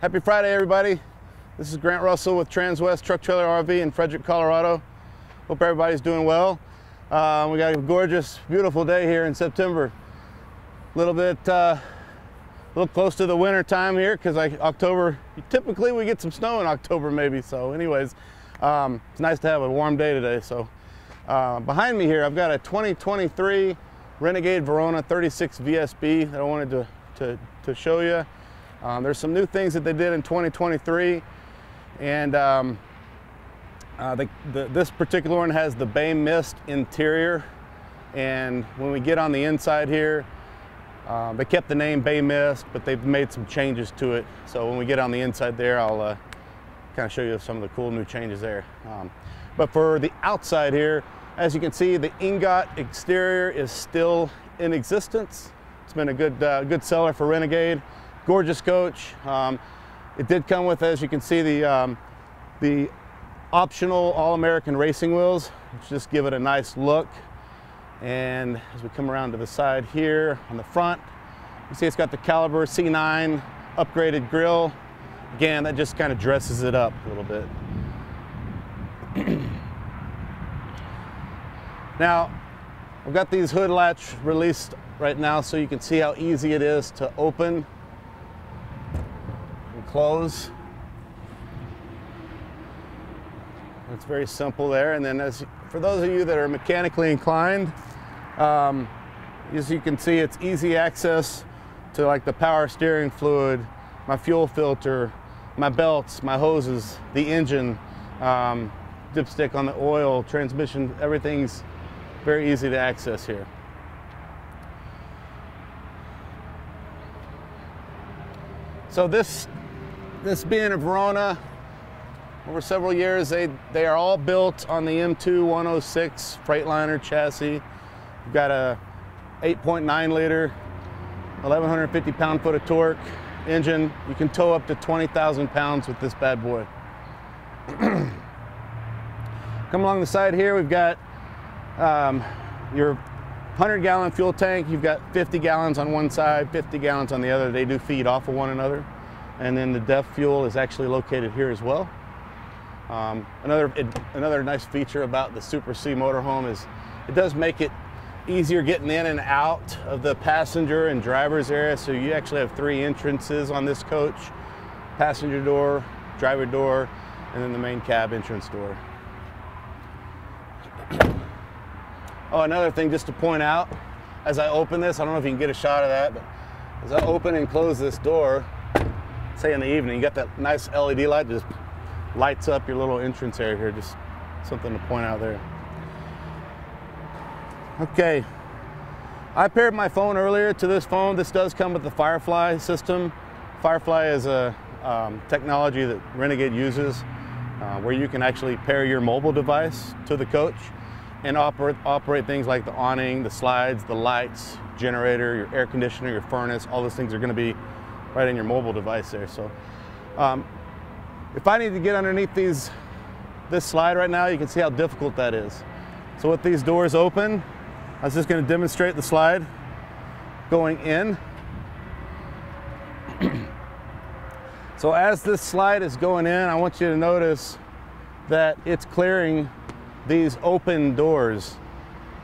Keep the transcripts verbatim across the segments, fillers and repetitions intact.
Happy Friday, everybody. This is Grant Russell with TransWest Truck Trailer R V in Frederick, Colorado. Hope everybody's doing well. Uh, we got a gorgeous, beautiful day here in September. A little bit, uh, a little close to the winter time here because like October, typically we get some snow in October maybe. So anyways, um, it's nice to have a warm day today. So uh, behind me here, I've got a twenty twenty-three Renegade Verona thirty-six V S B that I wanted to, to, to show you. Um, there's some new things that they did in twenty twenty-three, and um, uh, the, the, this particular one has the Bay Mist interior, and when we get on the inside here, uh, they kept the name Bay Mist, but they've made some changes to it. So when we get on the inside there, I'll uh, kind of show you some of the cool new changes there. Um, but for the outside here, as you can see, the ingot exterior is still in existence. It's been a good, uh, good seller for Renegade. Gorgeous coach. Um, it did come with, as you can see, the, um, the optional All-American racing wheels, which just give it a nice look. And as we come around to the side here on the front, you see it's got the Caliber C nine upgraded grille. Again, that just kind of dresses it up a little bit. Now, I've got these hood latch released right now so you can see how easy it is to open. Close. It's very simple there. And then, as for those of you that are mechanically inclined, um, as you can see, it's easy access to like the power steering fluid, my fuel filter, my belts, my hoses, the engine, um, dipstick on the oil, transmission. Everything's very easy to access here. So this. This being a Verona, over several years, they, they are all built on the M two one oh six Freightliner chassis. We've got a eight point nine liter, eleven fifty pound-foot of torque engine. You can tow up to twenty thousand pounds with this bad boy. Come along the side here, we've got um, your one hundred gallon fuel tank. You've got fifty gallons on one side, fifty gallons on the other. They do feed off of one another. And then the D E F fuel is actually located here as well. Um, another, another nice feature about the Super C motorhome is it does make it easier getting in and out of the passenger and driver's area. So you actually have three entrances on this coach: passenger door, driver door, and then the main cab entrance door. Oh, another thing just to point out, as I open this, I don't know if you can get a shot of that, but as I open and close this door, say in the evening, you got that nice L E D light that just lights up your little entrance area here. Just something to point out there. Okay, I paired my phone earlier to this phone. This does come with the Firefly system. Firefly is a um, technology that Renegade uses uh, where you can actually pair your mobile device to the coach and operate, operate things like the awning, the slides, the lights, generator, your air conditioner, your furnace. All those things are going to be right in your mobile device there. So um, if I need to get underneath these, this slide right now, you can see how difficult that is. So with these doors open, I was just going to demonstrate the slide going in. So as this slide is going in, I want you to notice that it's clearing these open doors.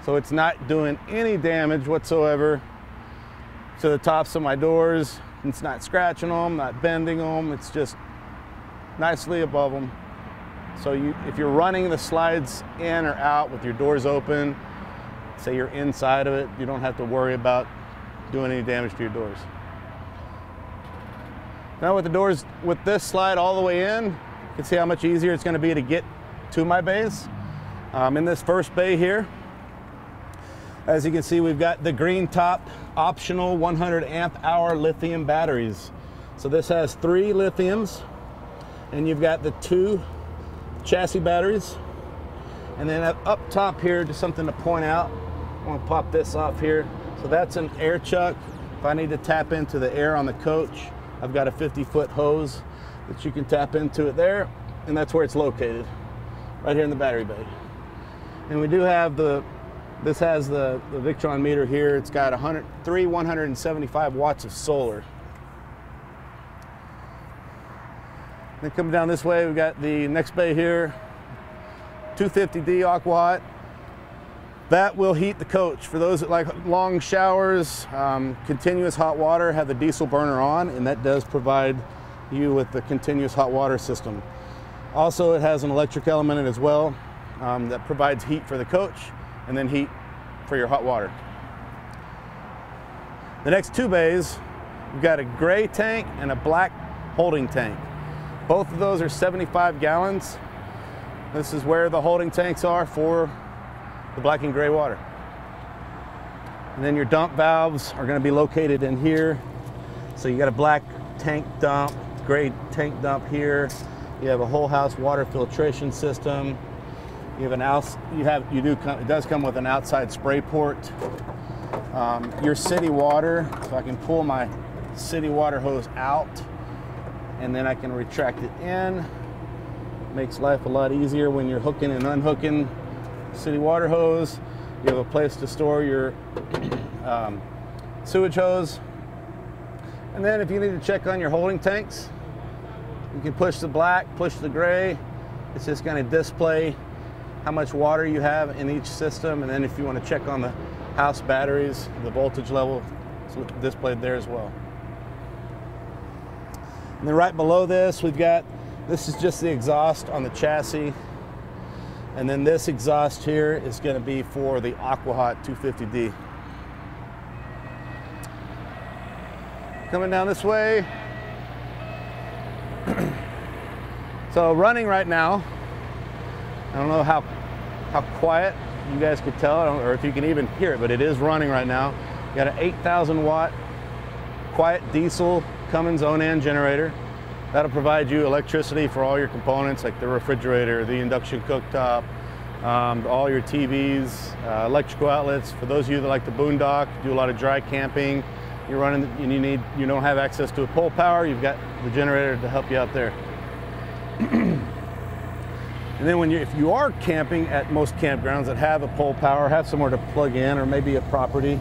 So it's not doing any damage whatsoever to the tops of my doors. It's not scratching them, not bending them. It's just nicely above them. So you, if you're running the slides in or out with your doors open, say you're inside of it, you don't have to worry about doing any damage to your doors. Now with the doors, with this slide all the way in, you can see how much easier it's going to be to get to my bays. Um, in this first bay here, as you can see, we've got the green top optional one hundred amp hour lithium batteries. So this has three lithiums, and you've got the two chassis batteries. And then up top here, just something to point out. I'm gonna pop this off here. So that's an air chuck. If I need to tap into the air on the coach, I've got a fifty foot hose that you can tap into it there. And that's where it's located, right here in the battery bay. And we do have the This has the, the Victron meter here. It's got one hundred, three one hundred seventy-five watts of solar. Then coming down this way, we've got the next bay here, two fifty D AquaHot. That will heat the coach. For those that like long showers, um, continuous hot water, have the diesel burner on, and that does provide you with the continuous hot water system. Also, it has an electric element in it as well um, that provides heat for the coach and then heat for your hot water. The next two bays, we've got a gray tank and a black holding tank. Both of those are seventy-five gallons. This is where the holding tanks are for the black and gray water. And then your dump valves are going to be located in here. So you got a black tank dump, gray tank dump here. You have a whole house water filtration system. You have an out, you have you do it does come with an outside spray port. Um, your city water, so I can pull my city water hose out and then I can retract it in. Makes life a lot easier when you're hooking and unhooking city water hose. You have a place to store your um, sewage hose. And then if you need to check on your holding tanks, you can push the black, push the gray. It's just going to display how much water you have in each system. And then if you want to check on the house batteries, the voltage level is displayed there as well. And then right below this, we've got, this is just the exhaust on the chassis. And then this exhaust here is going to be for the AquaHot two fifty D. Coming down this way. So running right now, I don't know how, how quiet you guys could tell, I don't, or if you can even hear it, but it is running right now. You got an eight thousand watt quiet diesel Cummins Onan generator. That'll provide you electricity for all your components, like the refrigerator, the induction cooktop, um, all your T Vs, uh, electrical outlets. For those of you that like to boondock, do a lot of dry camping, you're running, and you need, you don't have access to a pole power, you've got the generator to help you out there. And then when you, if you are camping at most campgrounds that have a pole power, have somewhere to plug in, or maybe a property,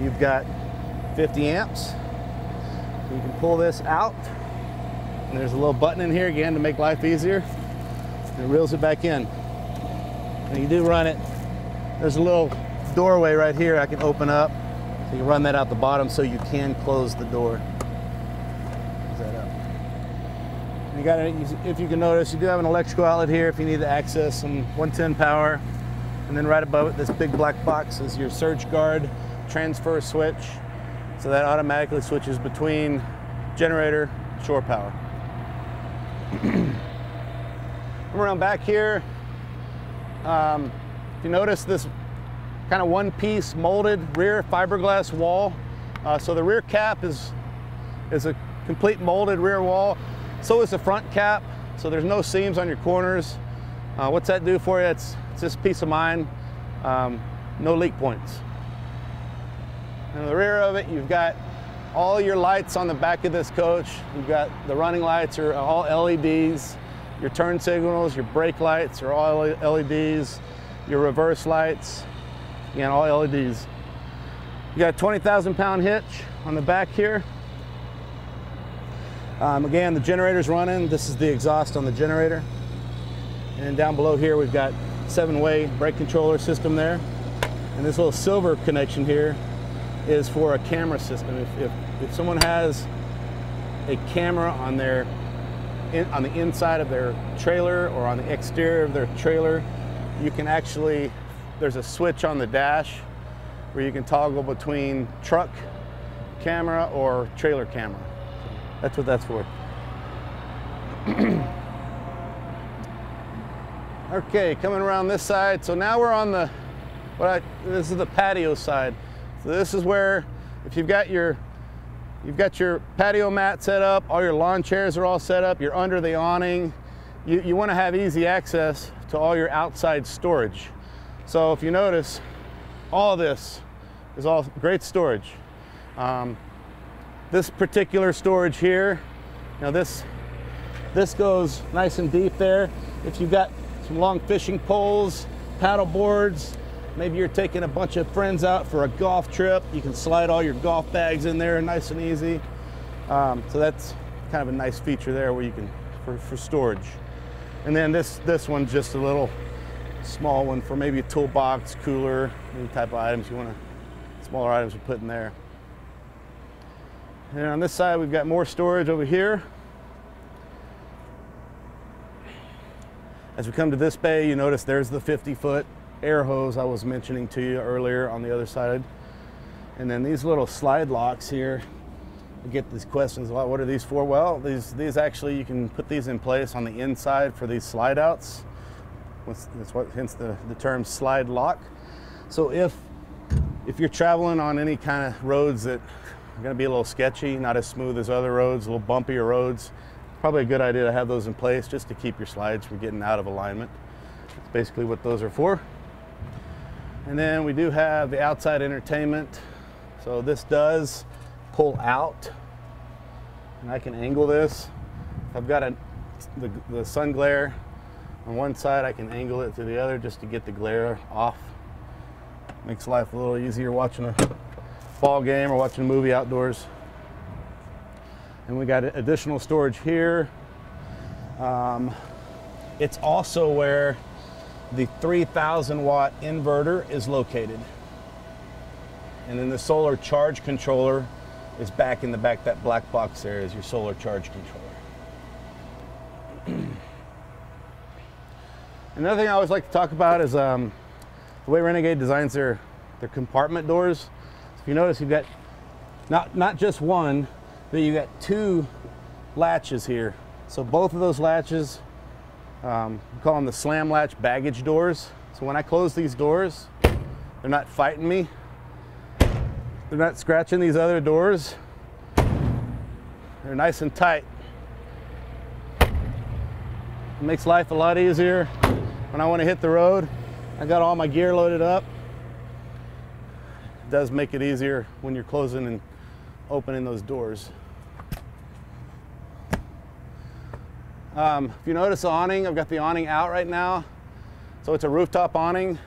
you've got fifty amps. So you can pull this out. And there's a little button in here again to make life easier. It reels it back in. And you do run it. There's a little doorway right here I can open up. So you can run that out the bottom so you can close the door. Close that up. You got it, if you can notice, you do have an electrical outlet here if you need to access some one ten power. And then right above it, this big black box is your surge guard transfer switch. So that automatically switches between generator, shore power. Come around back here. Um, if you notice this kind of one-piece molded rear fiberglass wall. Uh, so the rear cap is is a complete molded rear wall. So is the front cap. So there's no seams on your corners. Uh, what's that do for you? It's, it's just peace of mind. Um, no leak points. And on the rear of it, you've got all your lights on the back of this coach. You've got the running lights are all L E Ds. Your turn signals, your brake lights are all L E Ds. Your reverse lights, again, all L E Ds. You got a twenty thousand pound hitch on the back here. Um, again, the generator's running. This is the exhaust on the generator. And down below here, we've got seven-way brake controller system there. And this little silver connection here is for a camera system. If, if, if someone has a camera on their in, on the inside of their trailer or on the exterior of their trailer, you can actually, there's a switch on the dash where you can toggle between truck camera or trailer camera. That's what that's for. Okay, coming around this side. So now we're on the, what I, this is the patio side. So this is where, if you've got your you've got your patio mat set up, all your lawn chairs are all set up, you're under the awning, you, you want to have easy access to all your outside storage. So if you notice, all this is all great storage. Um, this particular storage here, now this, this goes nice and deep there. If you've got some long fishing poles, paddle boards, maybe you're taking a bunch of friends out for a golf trip. You can slide all your golf bags in there nice and easy. Um, so that's kind of a nice feature there where you can for, for storage. And then this, this one's just a little small one for maybe a toolbox, cooler, any type of items you want to, smaller items to put in there. And on this side, we've got more storage over here. As we come to this bay, you notice there's the fifty foot air hose I was mentioning to you earlier on the other side. And then these little slide locks here, I get these questions a lot, what are these for? Well, these, these actually, you can put these in place on the inside for these slide outs. That's what, hence the, the term slide lock. So if, if you're traveling on any kind of roads that are gonna be a little sketchy, not as smooth as other roads, a little bumpier roads, probably a good idea to have those in place just to keep your slides from getting out of alignment. That's basically what those are for. And then we do have the outside entertainment. So this does pull out, and I can angle this. I've got a, the, the sun glare on one side, I can angle it to the other just to get the glare off. Makes life a little easier watching a ball game or watching a movie outdoors. And we got additional storage here. Um, it's also where the three thousand watt inverter is located. And then the solar charge controller is back in the back. That black box there is your solar charge controller. Another thing I always like to talk about is um, the way Renegade designs their, their compartment doors. So if you notice, you've got not, not just one, but you've got two latches here. So both of those latches, um, we call them the slam latch baggage doors. So when I close these doors, they're not fighting me. They're not scratching these other doors. They're nice and tight. It makes life a lot easier. When I want to hit the road, I got all my gear loaded up. It does make it easier when you're closing and opening those doors. Um, if you notice the awning, I've got the awning out right now. So it's a rooftop awning.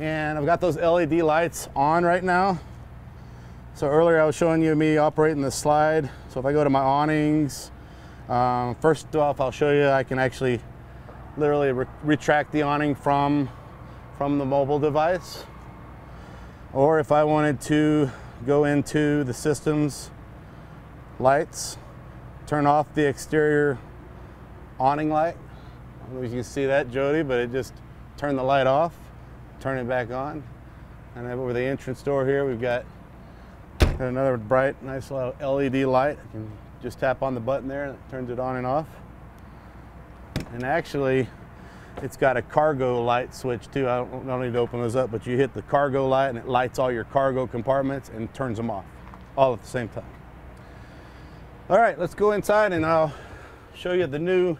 And I've got those L E D lights on right now. So earlier I was showing you me operating the slide. So if I go to my awnings, um, first off, I'll show you I can actually literally re retract the awning from, from the mobile device. Or if I wanted to go into the system's lights, turn off the exterior awning light. I don't know if you can see that, Jody, but it just turned the light off, turn it back on. And over the entrance door here, we've got another bright, nice little L E D light. I can just tap on the button there and it turns it on and off. And actually, it's got a cargo light switch too. I don't, I don't need to open those up, but you hit the cargo light and it lights all your cargo compartments and turns them off, all at the same time. All right, let's go inside and I'll show you the new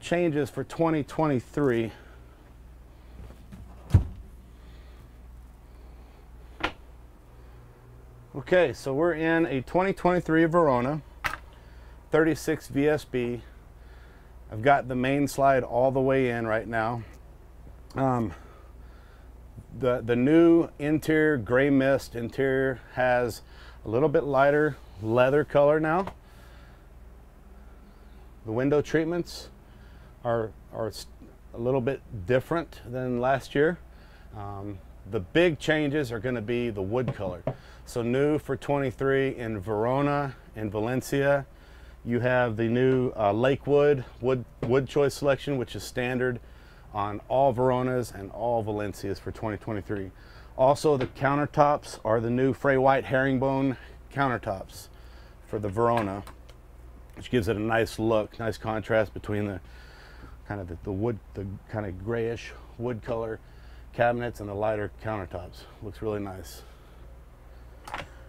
changes for twenty twenty-three. Okay, so we're in a twenty twenty-three Verona thirty-six V S B. I've got the main slide all the way in right now. Um, the, the new interior, Bay Mist interior, has a little bit lighter leather color now. The window treatments are, are a little bit different than last year. Um, the big changes are gonna be the wood color. So new for twenty-three in Verona and Valencia, you have the new uh, Lakewood wood, wood choice selection, which is standard on all Veronas and all Valencias for twenty twenty-three. Also, the countertops are the new Frey White Herringbone countertops for the Verona, which gives it a nice look, nice contrast between the kind of the, the wood, the kind of grayish wood color cabinets and the lighter countertops. Looks really nice.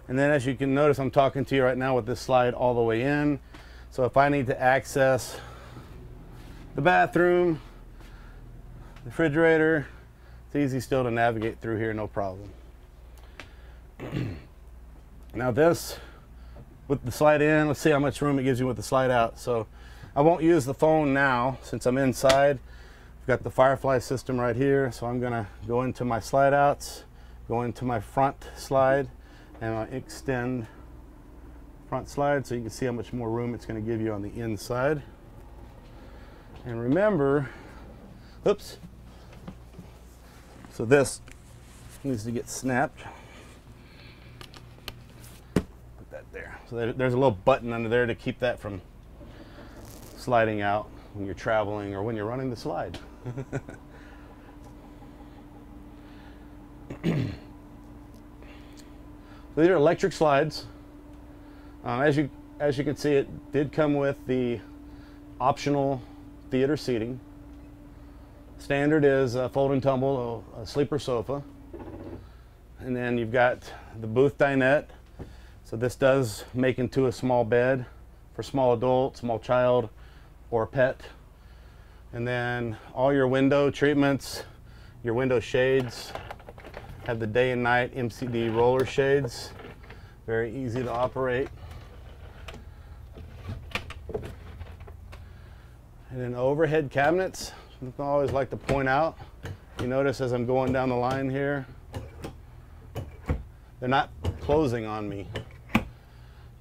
And then as you can notice, I'm talking to you right now with this slide all the way in. So if I need to access the bathroom, the refrigerator, it's easy still to navigate through here, no problem. Now this, with the slide in, let's see how much room it gives you with the slide out. So I won't use the phone now since I'm inside. I've got the Firefly system right here. So I'm gonna go into my slide outs, go into my front slide, and I'll extend front slide so you can see how much more room it's going to give you on the inside. And remember, oops, so this needs to get snapped. Put that there. So there, there's a little button under there to keep that from sliding out when you're traveling or when you're running the slide. So these are electric slides. Um, as you as you can see, it did come with the optional theater seating. Standard is a fold and tumble, a sleeper sofa, and then you've got the booth dinette. So this does make into a small bed for small adult, small child, or pet. And then all your window treatments, your window shades. Have the day and night M C D roller shades, very easy to operate. And then overhead cabinets, something I always like to point out. You notice as I'm going down the line here, they're not closing on me.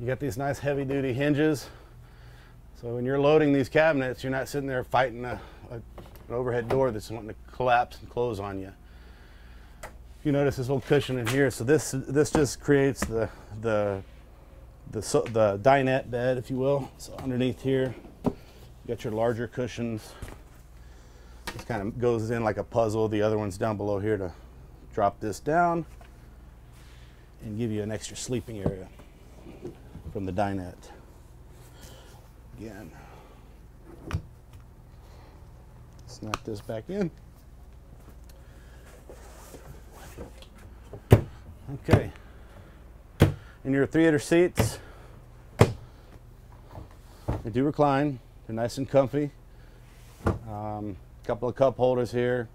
You got these nice heavy duty hinges. So when you're loading these cabinets, you're not sitting there fighting a, a, an overhead door that's wanting to collapse and close on you. You notice this little cushion in here, so this this just creates the the the, so, the dinette bed, if you will. So underneath here, you got your larger cushions. This kind of goes in like a puzzle. The other one's down below here to drop this down and give you an extra sleeping area from the dinette. Again, snap this back in. Okay, and your theater seats, they do recline, they're nice and comfy. A um, couple of cup holders here,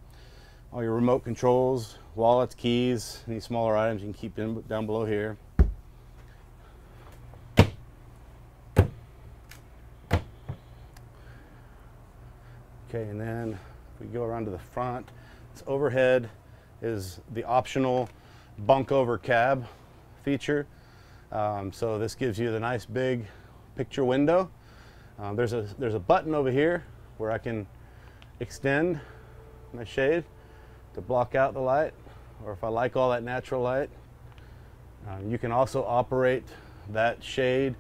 all your remote controls, wallets, keys, any smaller items you can keep in, down below here. Okay, and then we go around to the front. This overhead is the optional bunk over cab feature. Um, so this gives you the nice big picture window. Um, there's a there's a button over here where I can extend my shade to block out the light, or if I like all that natural light. Um, you can also operate that shade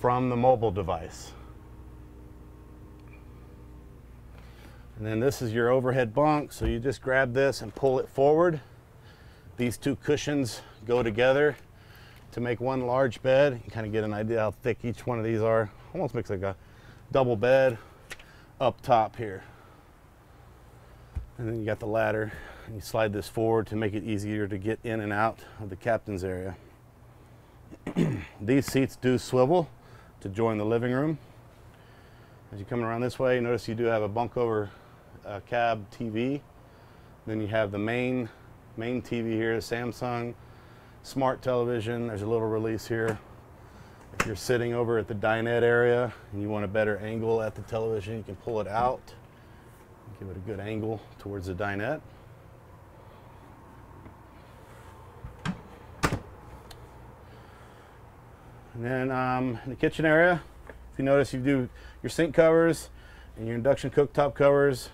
from the mobile device. And then this is your overhead bunk, so you just grab this and pull it forward. These two cushions go together to make one large bed. You can kind of get an idea how thick each one of these are. Almost makes like a double bed up top here. And then you got the ladder. And you slide this forward to make it easier to get in and out of the captain's area. These seats do swivel to join the living room. As you come around this way, you notice you do have a bunk over uh, cab T V. Then you have the main Main T V here is Samsung, smart television. There's a little release here. If you're sitting over at the dinette area and you want a better angle at the television, you can pull it out, give it a good angle towards the dinette. And then um, in the kitchen area, if you notice, you do your sink covers and your induction cooktop covers,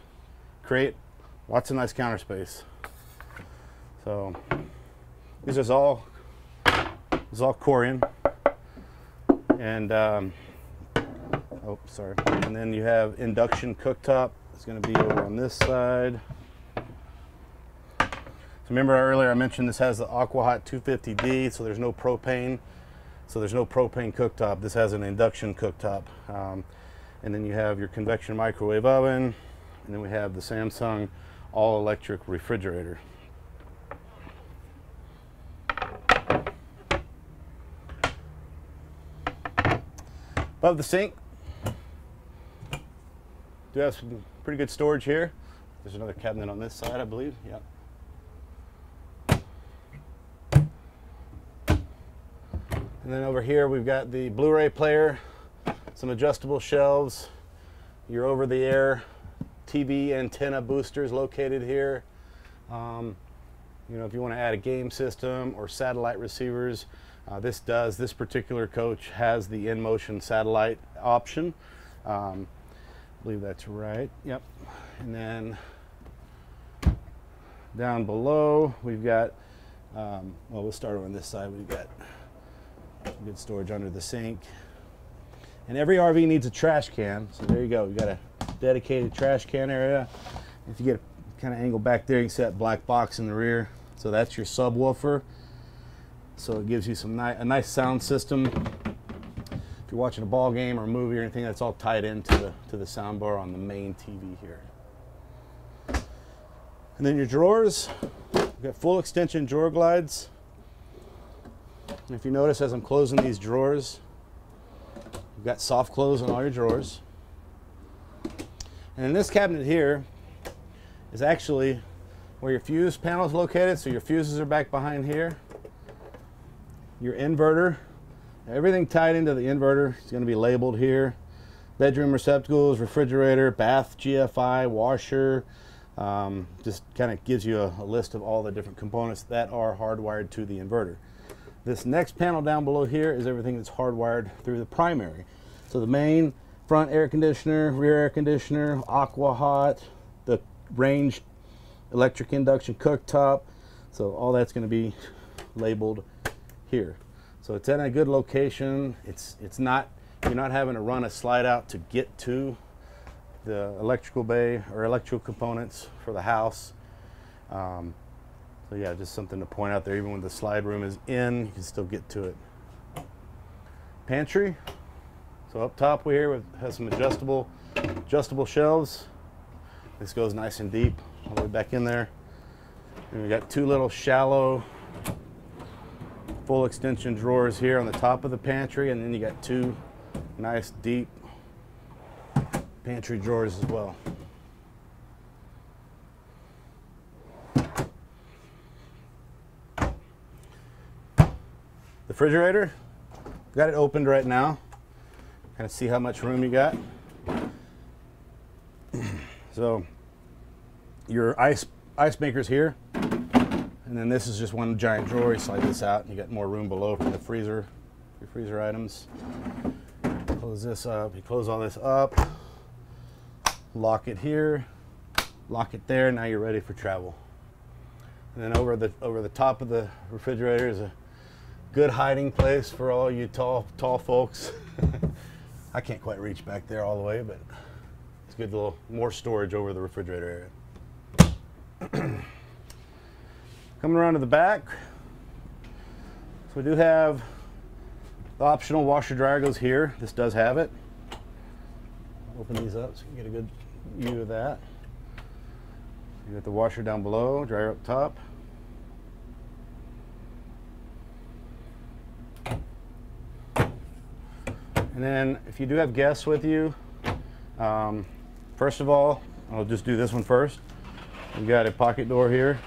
create lots of nice counter space. So this is all, this is all Corian, and um, oh sorry, and then you have induction cooktop. It's going to be over on this side. So remember earlier I mentioned this has the AquaHot two fifty D, so there's no propane, so there's no propane cooktop. This has an induction cooktop, um, and then you have your convection microwave oven, and then we have the Samsung all-electric refrigerator. Above the sink, do have some pretty good storage here. There's another cabinet on this side, I believe. Yep. And then over here we've got the Blu-ray player, some adjustable shelves, your over-the-air T V antenna boosters located here. Um, you know, if you want to add a game system or satellite receivers, Uh, this does, this particular coach has the in-motion satellite option. Um, I believe that's right, yep. And then down below, we've got, um, well, we'll start on this side. We've got some good storage under the sink. And every R V needs a trash can, so there you go. We've got a dedicated trash can area. If you get a kind of angle back there, you can see that black box in the rear. So that's your subwoofer. So it gives you some ni- a nice sound system. If you're watching a ball game or a movie or anything, that's all tied into the, to the sound bar on the main T V here. And then your drawers, you've got full extension drawer glides. And if you notice, as I'm closing these drawers, you've got soft close on all your drawers. And then this cabinet here is actually where your fuse panel is located. So your fuses are back behind here. Your inverter, everything tied into the inverter is going to be labeled here. Bedroom receptacles, refrigerator, bath G F I, washer. Um, just kind of gives you a, a list of all the different components that are hardwired to the inverter. This next panel down below here is everything that's hardwired through the primary. So the main, front air conditioner, rear air conditioner, AquaHot, the range electric induction cooktop. So all that's going to be labeled here. So it's in a good location. It's, it's not, you're not having to run a slide out to get to the electrical bay or electrical components for the house. Um, so yeah, just something to point out there. Even when the slide room is in, you can still get to it. Pantry. So up top we here have some adjustable, adjustable shelves. This goes nice and deep all the way back in there. And we got two little shallow full extension drawers here on the top of the pantry, and then you got two nice deep pantry drawers as well. The refrigerator, got it opened right now. Kind of see how much room you got. So your ice ice maker's here, and then this is just one giant drawer. You slide this out, and you got more room below for the freezer, your freezer items. Close this up. You close all this up. Lock it here, lock it there. Now you're ready for travel. And then over the over the top of the refrigerator is a good hiding place for all you tall tall folks. I can't quite reach back there all the way, but it's good. A little more storage over the refrigerator area. Coming around to the back, so we do have the optional washer dryer goes here. This does have it. Open these up so you can get a good view of that. You got the washer down below, dryer up top. And then if you do have guests with you, um, first of all, I'll just do this one first. We've got a pocket door here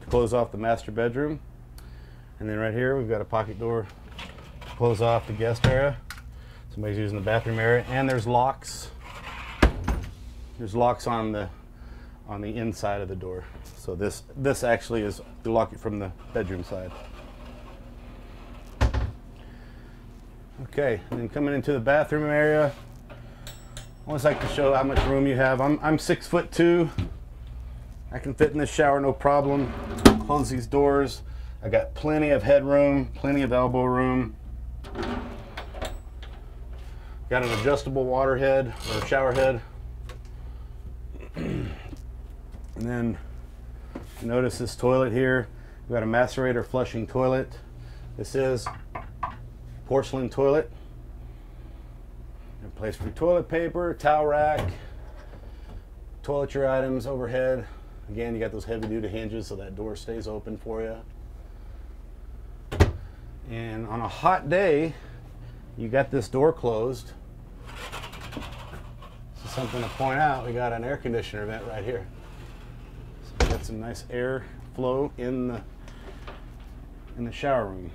to close off the master bedroom. And then right here, we've got a pocket door to close off the guest area. Somebody's using the bathroom area. And there's locks. There's locks on the on the inside of the door. So this this actually is to lock it from the bedroom side. Okay, and then coming into the bathroom area, I always like to show how much room you have. I'm I'm six foot two. I can fit in this shower no problem. Close these doors. I got plenty of headroom, plenty of elbow room. Got an adjustable water head or shower head. And then notice this toilet here. We've got a macerator flushing toilet. This is porcelain toilet. And place for toilet paper, towel rack, toiletry items overhead. Again, you got those heavy duty hinges so that door stays open for you. And on a hot day, you got this door closed. So something to point out, we got an air conditioner vent right here. So we got some nice air flow in the in the shower room.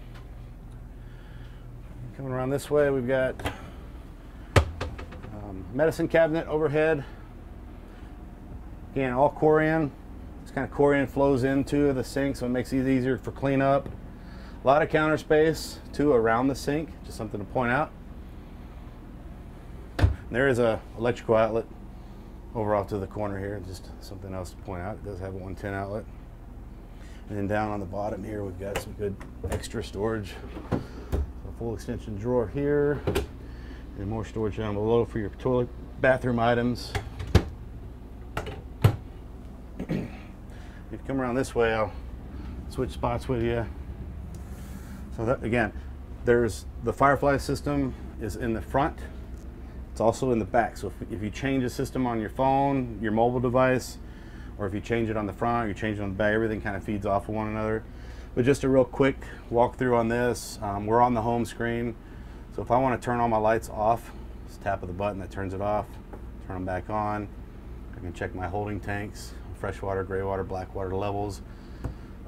Coming around this way, we've got um, medicine cabinet overhead. Again, all Corian. It's kind of Corian flows into the sink, so it makes it easier for cleanup. A lot of counter space too around the sink, just something to point out. And there is an electrical outlet over off to the corner here, just something else to point out. It does have a one ten outlet. And then down on the bottom here, we've got some good extra storage. So a full extension drawer here, and more storage down below for your toilet, bathroom items. If you come around this way, I'll switch spots with you. So that, again, there's the Firefly system is in the front. It's also in the back. So if, if you change a system on your phone, your mobile device, or if you change it on the front, or you change it on the back, everything kind of feeds off of one another. But just a real quick walkthrough on this. Um, we're on the home screen. So if I want to turn all my lights off, just tap of the button that turns it off, turn them back on. I can check my holding tanks, freshwater, gray water, black water levels.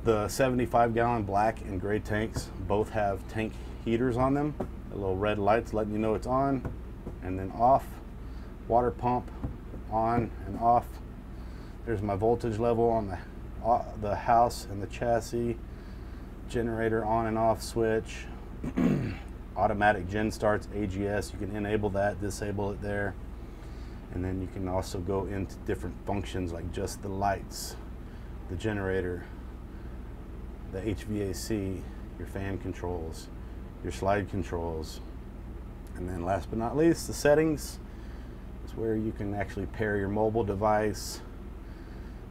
The seventy-five gallon black and gray tanks both have tank heaters on them. The little red lights letting you know it's on and then off. Water pump on and off. There's my voltage level on the, uh, the house and the chassis. Generator on and off switch. Automatic gen starts, A G S. You can enable that, disable it there. And then you can also go into different functions like just the lights, the generator, the H V A C, your fan controls, your slide controls. And then last but not least, the settings is where you can actually pair your mobile device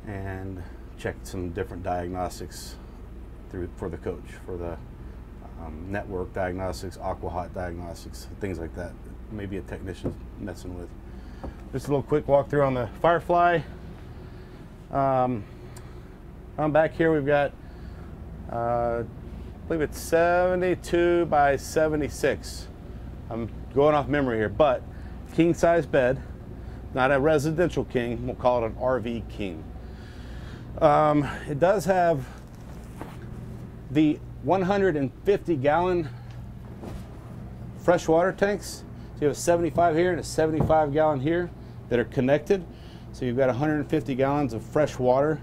and check some different diagnostics through for the coach, for the um, network diagnostics, AquaHot diagnostics, things like that. Maybe a technician's messing with. Just a little quick walkthrough on the Firefly. Um, on back here, we've got Uh, I believe it's seventy-two by seventy-six. I'm going off memory here, but king size bed, not a residential king, we'll call it an R V king. Um, it does have the one hundred fifty gallon freshwater tanks. So you have a seventy-five here and a seventy-five gallon here that are connected. So you've got one hundred fifty gallons of fresh water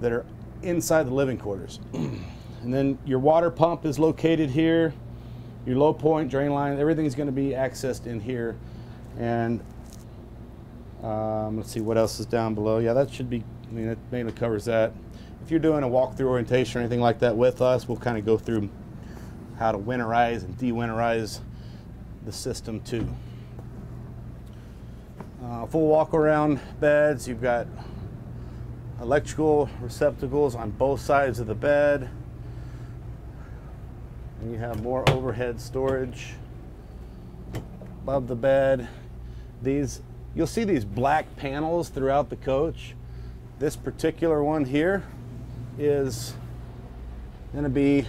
that are inside the living quarters. And then your water pump is located here, your low point, drain line, everything's going to be accessed in here. And um, let's see what else is down below. Yeah, that should be, I mean, it mainly covers that. If you're doing a walkthrough orientation or anything like that with us, we'll kind of go through how to winterize and de-winterize the system too. Uh, full walk around beds, you've got electrical receptacles on both sides of the bed, and you have more overhead storage above the bed. These, you'll see these black panels throughout the coach. This particular one here is going to be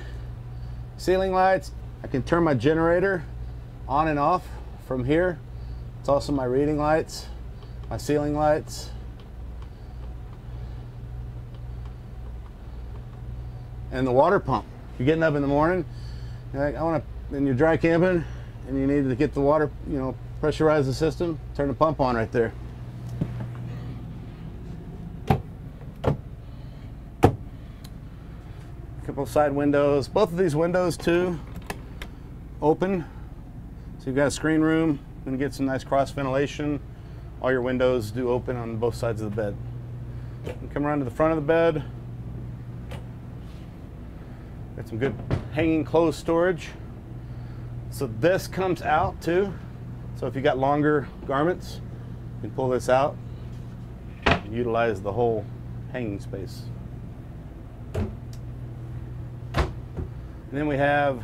ceiling lights. I can turn my generator on and off from here. It's also my reading lights, my ceiling lights. And the water pump. You're getting up in the morning, you're like, I want to, and you're dry camping, and you need to get the water, you know, pressurize the system, turn the pump on right there. A couple side windows. Both of these windows, too, open. So you've got a screen room, going to get some nice cross ventilation. All your windows do open on both sides of the bed. And come around to the front of the bed. Got some good hanging clothes storage. So this comes out too. So if you got longer garments, you can pull this out and utilize the whole hanging space. And then we have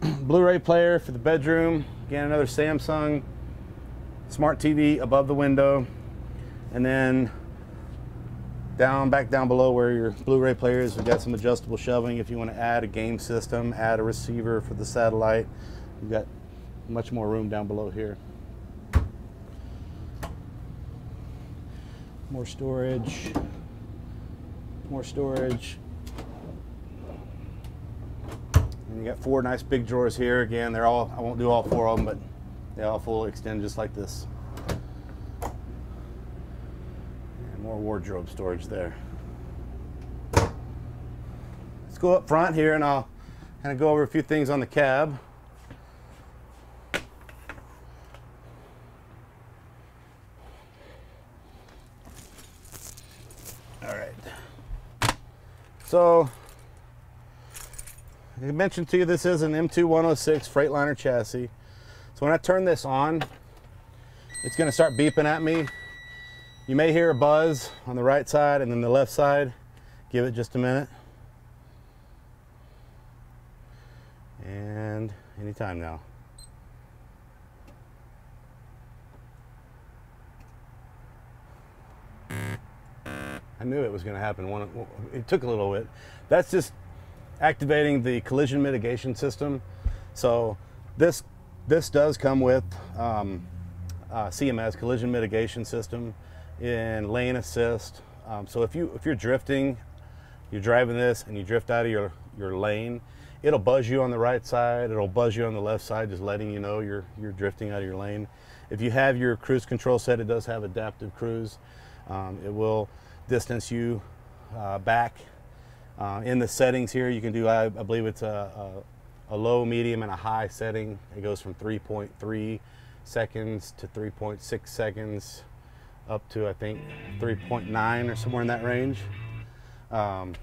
Blu-ray player for the bedroom. Again, another Samsung smart T V above the window. And then down, back down below where your Blu-ray player is, we've got some adjustable shelving if you want to add a game system, add a receiver for the satellite. We've got much more room down below here. More storage, more storage. And you got four nice big drawers here. Again, they're all, I won't do all four of them, but they all full extend just like this. More wardrobe storage there. let's go up front here and I'll kind of go over a few things on the cab. All right. So I mentioned to you this is an M two one oh six Freightliner chassis. So when I turn this on, it's going to start beeping at me. You may hear a buzz on the right side and then the left side. Give it just a minute. And anytime now. I knew it was going to happen. One, it took a little bit. That's just activating the collision mitigation system. So this this does come with um, uh, C M S, collision mitigation system, in lane assist. Um, so if you if you're drifting, you're driving this and you drift out of your your lane, it'll buzz you on the right side, it'll buzz you on the left side, just letting you know you're you're drifting out of your lane. If you have your cruise control set, it does have adaptive cruise. Um, it will distance you uh, back. Uh, in the settings here, you can do, I, I believe it's a, a, a low, medium, and a high setting. It goes from three point three seconds to three point six seconds, up to I think three point nine or somewhere in that range. Um,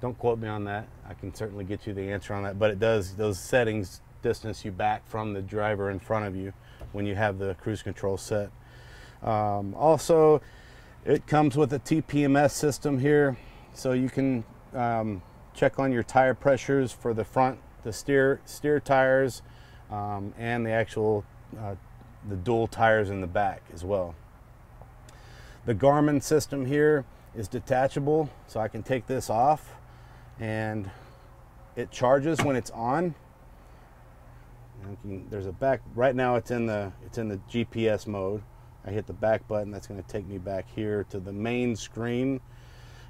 don't quote me on that. I can certainly get you the answer on that, but it does, those settings distance you back from the driver in front of you when you have the cruise control set. Um, also, it comes with a T P M S system here, so you can um, check on your tire pressures for the front, the steer steer tires, um, and the actual uh, the dual tires in the back as well. The Garmin system here is detachable, so I can take this off and it charges when it's on. And can, there's a back, right now it's in the it's in the G P S mode. I hit the back button, that's going to take me back here to the main screen.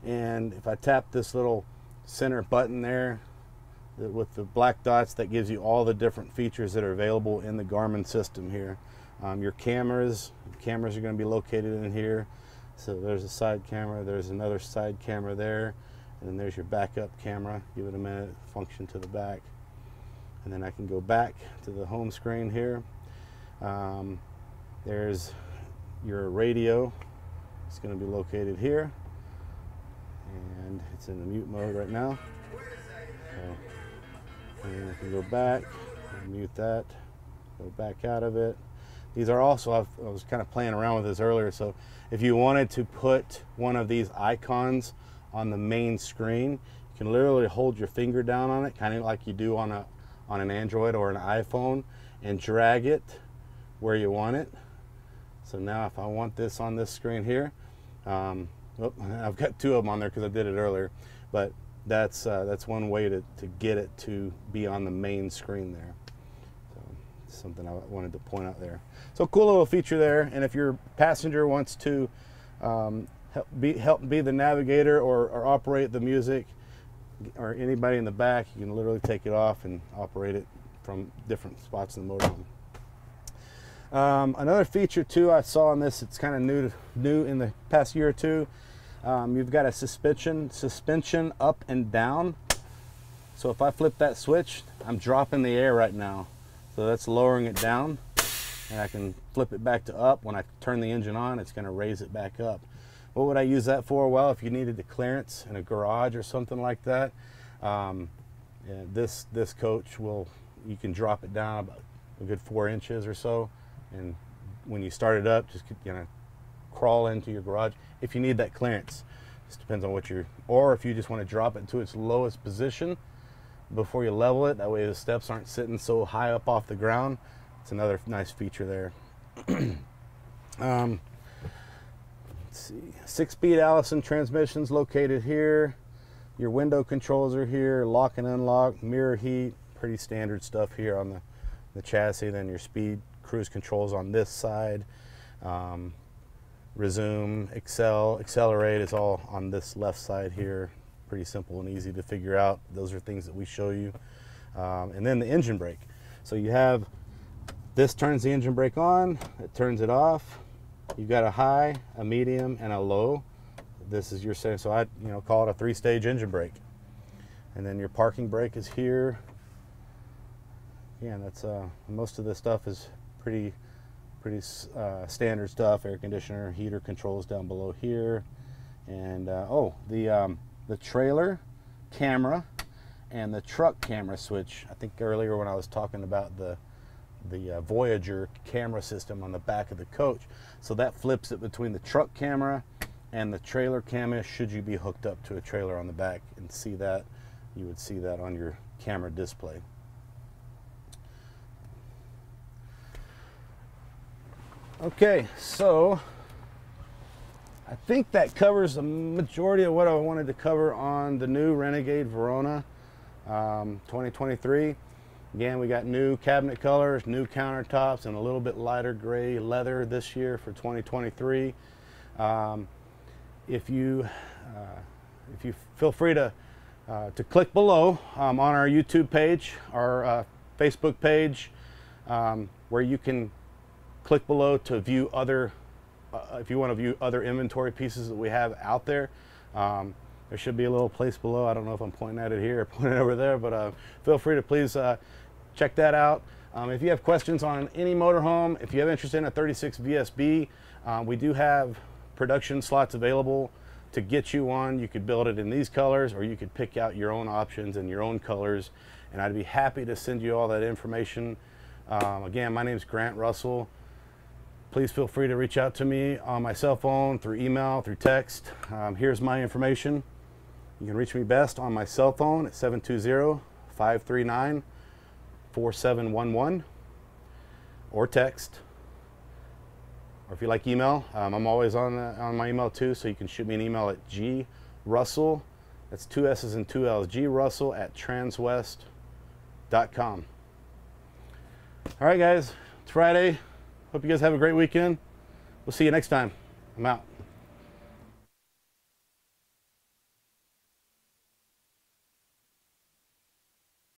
And if I tap this little center button there with the black dots, that gives you all the different features that are available in the Garmin system here. Um, your cameras, cameras are going to be located in here. So there's a side camera, there's another side camera there, and then there's your backup camera. Give it a minute, function to the back. And then I can go back to the home screen here. Um, there's your radio. It's going to be located here. And it's in the mute mode right now. So, and I can go back, mute that, go back out of it. These are also, I've, I was kind of playing around with this earlier, so if you wanted to put one of these icons on the main screen, you can literally hold your finger down on it, kind of like you do on a on an Android or an iPhone, and drag it where you want it. So now if I want this on this screen here, um, oh, I've got two of them on there because I did it earlier, but that's uh, that's one way to, to get it to be on the main screen there. Something I wanted to point out there. So cool little feature there. And if your passenger wants to um, help, be, help be the navigator or, or operate the music, or anybody in the back, you can literally take it off and operate it from different spots in the motorhome. Um, another feature too I saw on this, it's kind of new to, new in the past year or two. Um, you've got a suspension suspension up and down. So if I flip that switch, I'm dropping the air right now. So that's lowering it down, and I can flip it back to up. When I turn the engine on, it's going to raise it back up. What would I use that for? Well, if you needed the clearance in a garage or something like that, um, yeah, this this coach will, you can drop it down about a good four inches or so, and when you start it up, just you know, crawl into your garage if you need that clearance. Just depends on what you're, or if you just want to drop it to its lowest position before you level it, that way the steps aren't sitting so high up off the ground. It's another nice feature there. um, let's see, six-speed Allison transmissions located here. Your window controls are here, lock and unlock, mirror heat, pretty standard stuff here on the, the chassis. Then your speed cruise controls on this side. Um, resume, accel, accelerate is all on this left side here. Pretty simple and easy to figure out. Those are things that we show you. Um, and then the engine brake. So you have, this turns the engine brake on, it turns it off. You've got a high, a medium, and a low. This is your setting. So I, you know, call it a three-stage engine brake. And then your parking brake is here. Yeah, and that's uh, most of this stuff is pretty pretty uh, standard stuff. Air conditioner, heater controls down below here, and uh, oh, the um, the trailer camera and the truck camera switch. I think earlier when I was talking about the the uh, Voyager camera system on the back of the coach, so that flips it between the truck camera and the trailer camera. Should you be hooked up to a trailer on the back and see that, you would see that on your camera display. Okay, so I think that covers the majority of what I wanted to cover on the new Renegade Verona um, twenty twenty-three. Again, we got new cabinet colors, new countertops, and a little bit lighter gray leather this year for twenty twenty-three. Um, if you, uh, if you feel free to uh, to click below um, on our YouTube page, our uh, Facebook page, um, where you can click below to view other, uh, if you want to view other inventory pieces that we have out there. Um, there should be a little place below. I don't know if I'm pointing at it here or pointing over there, but uh, feel free to please uh, check that out. Um, if you have questions on any motorhome, if you have interest in a thirty-six V S B, uh, we do have production slots available to get you one. You could build it in these colors, or you could pick out your own options and your own colors, and I'd be happy to send you all that information. Um, again, my name is Grant Russell. Please feel free to reach out to me on my cell phone, through email, through text. Um, here's my information. You can reach me best on my cell phone at seven two zero, five three nine, four seven one one, or text. Or if you like email, um, I'm always on, the, on my email too, so you can shoot me an email at grussell, that's two S's and two L's, grussell at transwest dot com. All right, guys, it's Friday. Hope you guys have a great weekend. We'll see you next time. I'm out.